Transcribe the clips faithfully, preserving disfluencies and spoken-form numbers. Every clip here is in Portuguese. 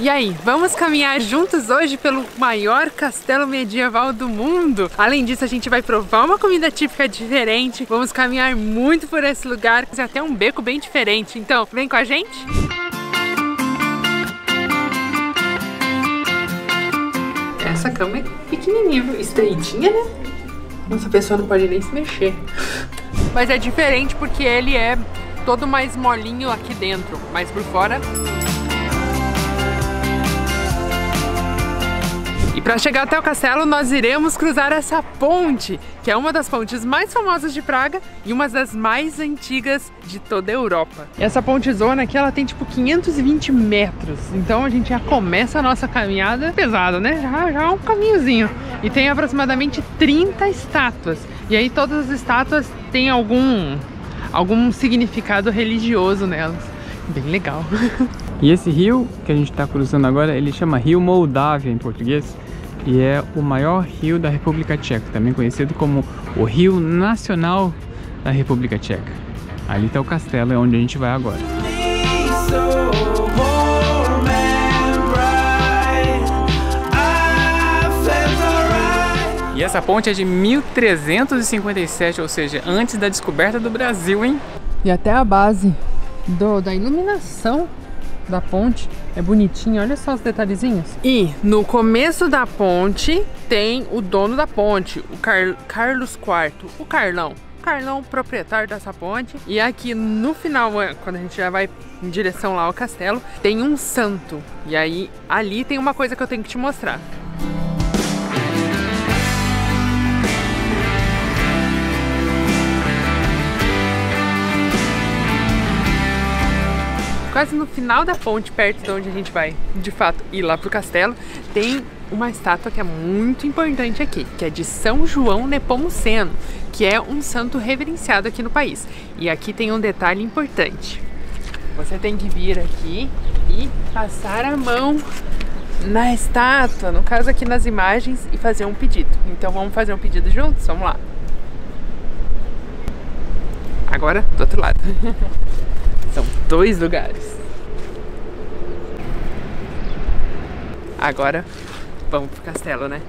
E aí, vamos caminhar juntos hoje pelo maior castelo medieval do mundo? Além disso, a gente vai provar uma comida típica diferente, vamos caminhar muito por esse lugar, tem até um beco bem diferente, então vem com a gente! Essa cama é pequenininha, estreitinha, né? Nossa, a pessoa não pode nem se mexer. Mas é diferente porque ele é todo mais molinho aqui dentro, mas por fora... E para chegar até o castelo, nós iremos cruzar essa ponte, que é uma das pontes mais famosas de Praga e uma das mais antigas de toda a Europa. E essa pontezona aqui, ela tem tipo quinhentos e vinte metros, então a gente já começa a nossa caminhada pesada, né? Já, já é um caminhozinho. E tem aproximadamente trinta estátuas, e aí todas as estátuas têm algum, algum significado religioso nelas. Bem legal. E esse rio que a gente está cruzando agora, ele chama Rio Moldávia em português, e é o maior rio da República Tcheca, também conhecido como o Rio Nacional da República Tcheca. Ali está o castelo, é onde a gente vai agora. E essa ponte é de mil trezentos e cinquenta e sete, ou seja, antes da descoberta do Brasil, hein? E até a base do, da iluminação da ponte é bonitinho, olha só os detalhezinhos. E no começo da ponte tem o dono da ponte, o Car Carlos quarto, o Carlão. Carlão, proprietário dessa ponte. E aqui no final, quando a gente já vai em direção lá ao castelo, tem um santo. E aí ali tem uma coisa que eu tenho que te mostrar. Quase no final da ponte, perto de onde a gente vai, de fato, ir lá pro castelo, tem uma estátua que é muito importante aqui, que é de São João Nepomuceno, que é um santo reverenciado aqui no país. E aqui tem um detalhe importante. Você tem que vir aqui e passar a mão na estátua, no caso aqui nas imagens, e fazer um pedido. Então vamos fazer um pedido juntos? Vamos lá. Agora, do outro lado. São dois lugares. Agora vamos pro castelo, né?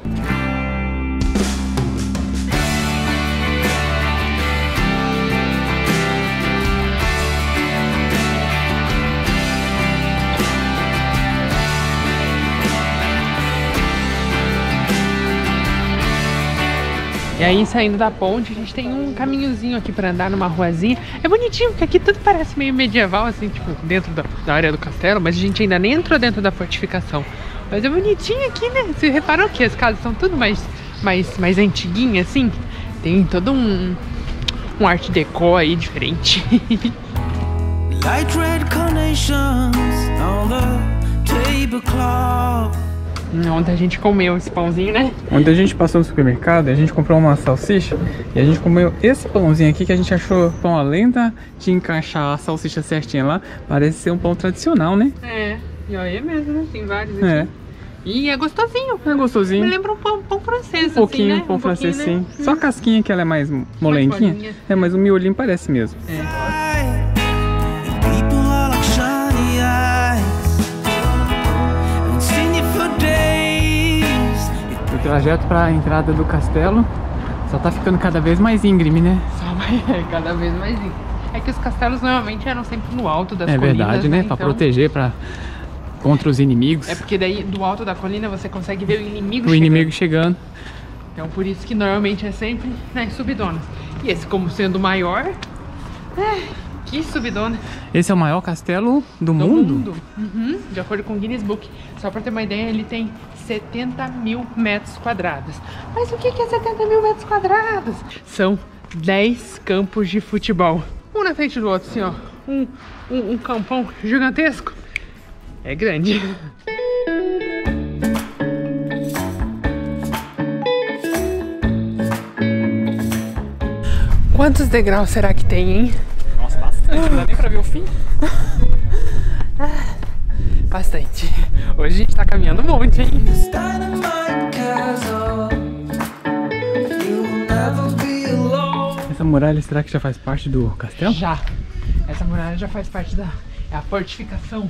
E aí, saindo da ponte, a gente tem um caminhozinho aqui pra andar numa ruazinha. É bonitinho, porque aqui tudo parece meio medieval, assim, tipo, dentro da, da área do castelo, mas a gente ainda nem entrou dentro da fortificação. Mas é bonitinho aqui, né? Você reparou que as casas são tudo mais, mais, mais antiguinhas, assim? Tem todo um, um art déco aí, diferente. Light red carnations on the tablecloth. Ontem a gente comeu esse pãozinho, né? Ontem a gente passou no supermercado e a gente comprou uma salsicha e a gente comeu esse pãozinho aqui, que a gente achou pão, além de encaixar a salsicha certinha lá, parece ser um pão tradicional, né? É, e olha mesmo, né? Tem vários aqui. É. E é gostosinho. É gostosinho. Me lembra um pão, pão francês, um pouquinho, assim, né? Pão um pouquinho, francês, né? Sim. Só a casquinha que ela é mais molenquinha. Mais é, mas o miolinho parece mesmo. É. O trajeto para a entrada do castelo só tá ficando cada vez mais íngreme, né? Só vai, é, cada vez mais íngreme. É que os castelos normalmente eram sempre no alto das é colinas. É verdade, né? né? Para então... proteger, para contra os inimigos. É porque daí do alto da colina você consegue ver o inimigo. O chegando. inimigo chegando. Então por isso que normalmente é sempre nas, né, subidonas. E esse, como sendo maior, é... que subidona! Esse é o maior castelo do, do mundo? mundo. Uhum, de acordo com o Guinness Book. Só pra ter uma ideia, ele tem setenta mil metros quadrados. Mas o que é setenta mil metros quadrados? São dez campos de futebol. Um na frente do outro, assim, ó. Um, um, um campão gigantesco. É grande. Quantos degraus será que tem, hein? Não dá nem pra ver o fim. Bastante. Hoje a gente tá caminhando um monte, hein? Essa muralha, será que já faz parte do castelo? Já. Essa muralha já faz parte da... é a fortificação.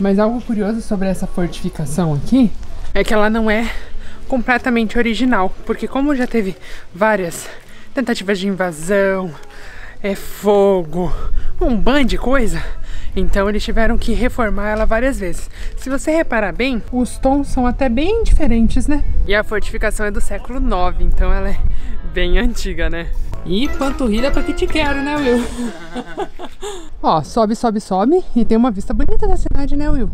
Mas algo curioso sobre essa fortificação aqui é que ela não é completamente original, porque como já teve várias tentativas de invasão, é fogo, um bando de coisa, então eles tiveram que reformar ela várias vezes. Se você reparar bem, os tons são até bem diferentes, né? E a fortificação é do século nove, então ela é bem antiga, né? E panturrilha pra que te quero, né, Will? Ó, sobe, sobe, sobe e tem uma vista bonita da cidade, né, Will?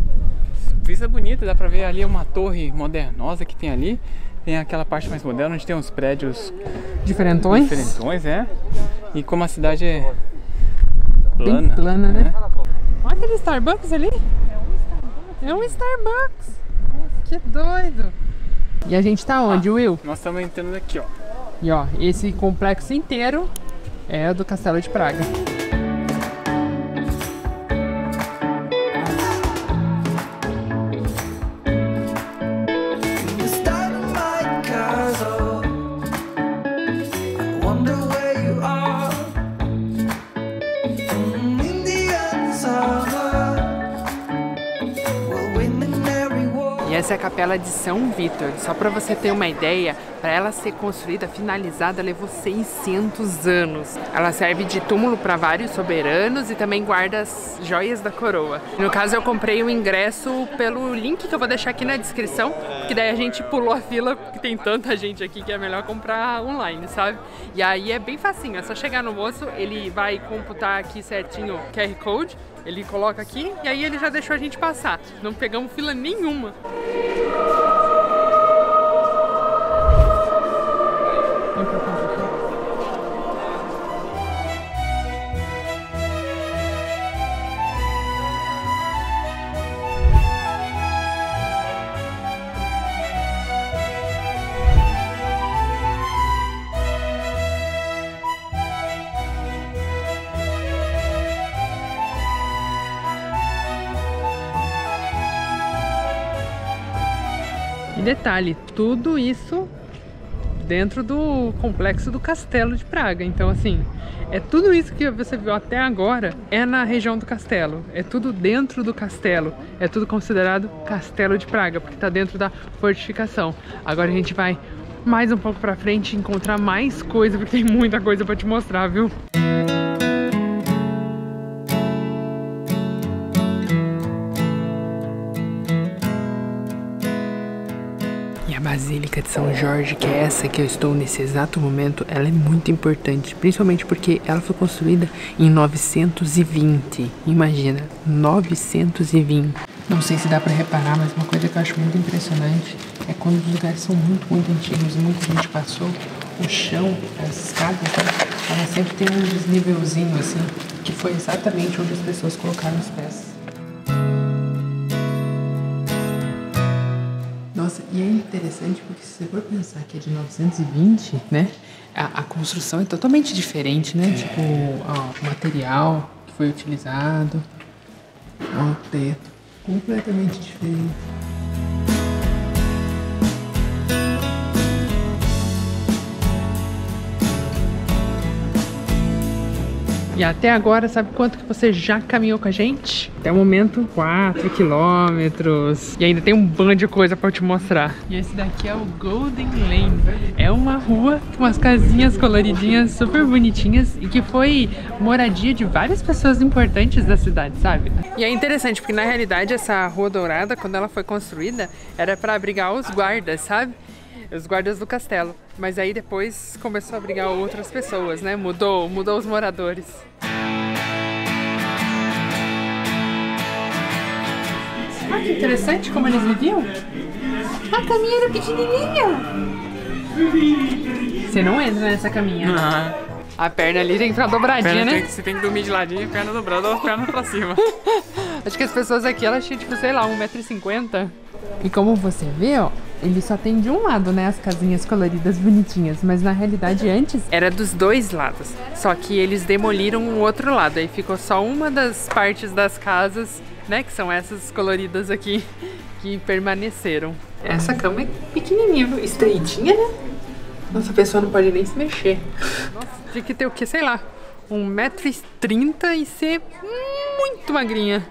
Vista bonita, dá pra ver ali uma torre modernosa que tem ali. Tem aquela parte mais moderna onde tem uns prédios diferentões. Diferentões, é. E como a cidade é plana, bem plana, né? né? Olha aquele Starbucks ali. É um Starbucks. É um Starbucks. Que doido. E a gente tá onde, ah, Will? Nós estamos entrando aqui, ó. E ó, esse complexo inteiro é do Castelo de Praga. Essa é a Capela de São Vítor. Só para você ter uma ideia, para ela ser construída, finalizada, levou seiscentos anos. Ela serve de túmulo para vários soberanos e também guarda as joias da coroa. No caso, eu comprei o ingresso pelo link que eu vou deixar aqui na descrição, que daí a gente pulou a fila, porque tem tanta gente aqui que é melhor comprar online, sabe? E aí é bem facinho, é só chegar no moço, ele vai computar aqui certinho o Q R Code, ele coloca aqui e aí ele já deixou a gente passar. Não pegamos fila nenhuma. Detalhe, tudo isso dentro do complexo do Castelo de Praga. Então, assim, é tudo isso que você viu até agora é na região do castelo. É tudo dentro do castelo. É tudo considerado Castelo de Praga, porque está dentro da fortificação. Agora a gente vai mais um pouco para frente e encontrar mais coisa, porque tem muita coisa para te mostrar, viu? Basílica de São Jorge, que é essa que eu estou nesse exato momento, ela é muito importante, principalmente porque ela foi construída em novecentos e vinte. Imagina, novecentos e vinte. Não sei se dá para reparar, mas uma coisa que eu acho muito impressionante é quando os lugares são muito, muito antigos e muita gente passou, o chão, as escadas, ela sempre tem um desnivelzinho assim, que foi exatamente onde as pessoas colocaram os pés. Nossa, e é interessante porque se você for pensar que é de novecentos e vinte, né? A, a construção é totalmente diferente, né? É. Tipo, ó, o material que foi utilizado, ó, o teto, completamente diferente. E até agora, sabe quanto que você já caminhou com a gente? Até o momento, quatro quilômetros. E ainda tem um bando de coisa pra eu te mostrar. E esse daqui é o Golden Lane. É uma rua com umas casinhas coloridinhas, super bonitinhas, e que foi moradia de várias pessoas importantes da cidade, sabe? E é interessante, porque na realidade essa Rua Dourada, quando ela foi construída, era pra abrigar os guardas, sabe? Os guardas do castelo, mas aí depois começou a brigar outras pessoas, né? Mudou, mudou os moradores. Ah, que interessante como eles viviam. A caminha era pequenininha. Você não entra nessa caminha. Não. A perna ali tem que entrar dobradinha, né? Tem que, você tem que dormir de ladinho e perna dobrada ou perna pra cima. Acho que as pessoas aqui, elas tinham, tipo, sei lá, um metro e cinquenta. E como você vê, ó, ele só tem de um lado, né, as casinhas coloridas bonitinhas, mas na realidade antes era dos dois lados, só que eles demoliram o outro lado, aí ficou só uma das partes das casas, né, que são essas coloridas aqui, que permaneceram. Essa cama é pequenininha, estreitinha, né? Nossa, a pessoa não pode nem se mexer. Nossa, tinha que ter o quê? Sei lá, um metro e trinta e ser muito magrinha.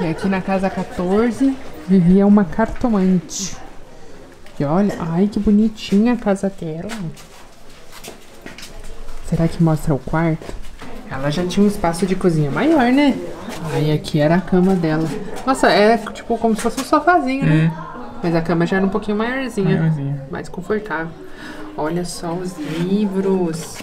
E aqui na casa quatorze vivia uma cartomante. E olha, ai que bonitinha a casa dela. Será que mostra o quarto? Ela já tinha um espaço de cozinha maior, né? Aí aqui era a cama dela. Nossa, era tipo como se fosse um sofazinho, né? É. Mas a cama já era um pouquinho maiorzinha, maiorzinha. Mais confortável. Olha só os livros.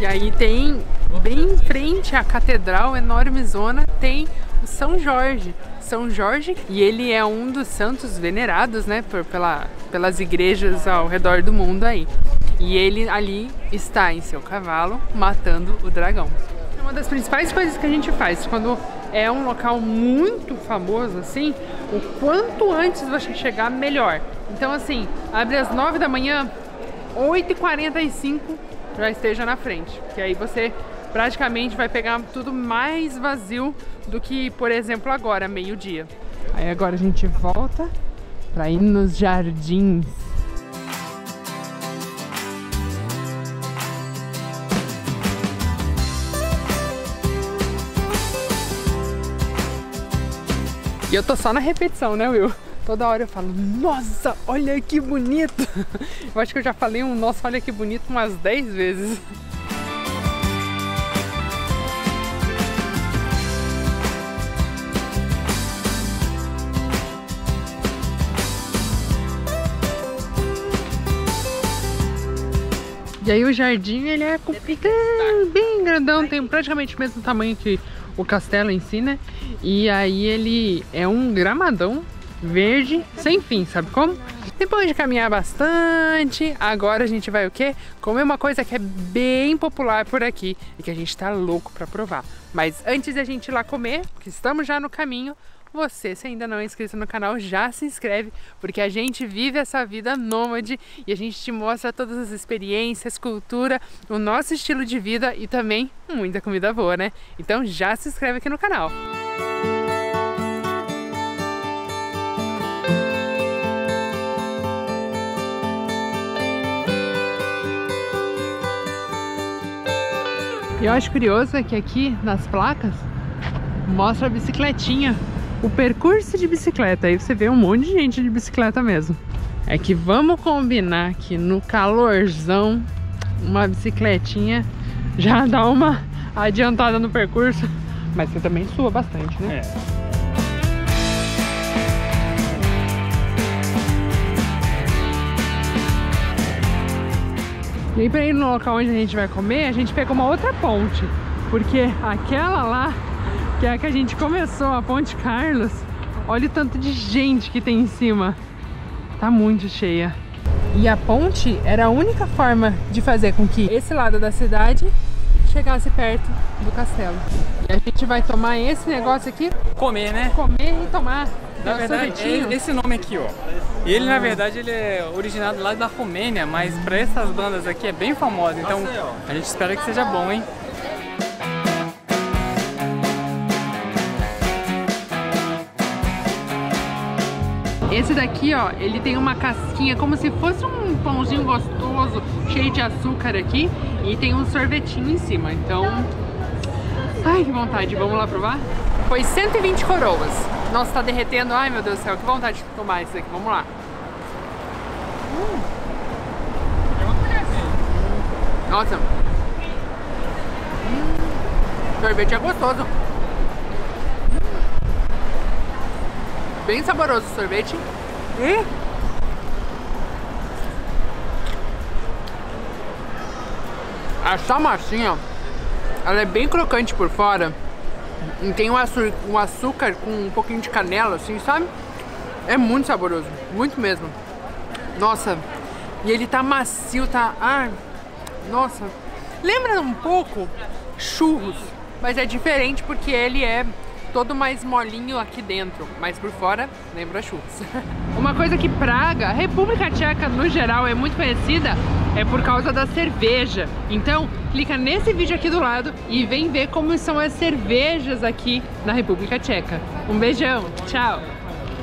E aí tem, bem em frente à catedral, enorme zona, tem o São Jorge. São Jorge, e ele é um dos santos venerados, né, por, pela, pelas igrejas ao redor do mundo aí. E ele ali está em seu cavalo, matando o dragão. Uma das principais coisas que a gente faz quando é um local muito famoso assim, o quanto antes você chegar, melhor. Então assim, abre às nove da manhã, oito e quarenta e cinco já esteja na frente, porque aí você praticamente vai pegar tudo mais vazio do que, por exemplo, agora, meio-dia. Aí agora a gente volta para ir nos jardins. E eu tô só na repetição, né, Will? Toda hora eu falo, nossa, olha que bonito! Eu acho que eu já falei um nossa, olha que bonito umas dez vezes. E aí o jardim, ele é complicado, bem grandão, tem praticamente o mesmo tamanho que o castelo em si, né? E aí ele é um gramadão verde sem fim, sabe como? Depois de caminhar bastante, agora a gente vai o quê? Comer uma coisa que é bem popular por aqui e que a gente tá louco pra provar. Mas antes da gente ir lá comer, porque estamos já no caminho, você, se ainda não é inscrito no canal, já se inscreve, porque a gente vive essa vida nômade e a gente te mostra todas as experiências, cultura, o nosso estilo de vida e também muita comida boa, né? Então já se inscreve aqui no canal. E eu acho curioso é que aqui nas placas mostra a bicicletinha, o percurso de bicicleta, aí você vê um monte de gente de bicicleta mesmo. É que vamos combinar que no calorzão, uma bicicletinha já dá uma adiantada no percurso, mas você também sua bastante, né? É. E aí, pra ir no local onde a gente vai comer, a gente pegou uma outra ponte, porque aquela lá, que é a que a gente começou, a Ponte Carlos, olha o tanto de gente que tem em cima. Tá muito cheia. E a ponte era a única forma de fazer com que esse lado da cidade chegasse perto do castelo. E a gente vai tomar esse negócio aqui. Comer, né? Comer e tomar. Na verdade, é esse nome aqui, ó. Ele, na verdade, ele é originado lá da Romênia, mas pra essas bandas aqui é bem famosa, então a gente espera que seja bom, hein? Esse daqui, ó, ele tem uma casquinha como se fosse um pãozinho gostoso, cheio de açúcar aqui, e tem um sorvetinho em cima, então... Ai, que vontade, vamos lá provar? Foi cento e vinte coroas. Nossa, tá derretendo, ai meu Deus do céu, que vontade de tomar isso daqui, vamos lá. Hum. Nossa. Hum. O sorvete é gostoso. Bem saboroso o sorvete. E... essa massinha, ela é bem crocante por fora. E tem um açúcar, um açúcar com um pouquinho de canela, assim, sabe? É muito saboroso, muito mesmo. Nossa, e ele tá macio, tá... Ah, nossa, lembra um pouco churros, mas é diferente porque ele é... todo mais molinho aqui dentro, mas por fora lembra churros. Uma coisa que Praga, a República Tcheca no geral, é muito conhecida é por causa da cerveja. Então clica nesse vídeo aqui do lado e vem ver como são as cervejas aqui na República Tcheca. Um beijão, tchau!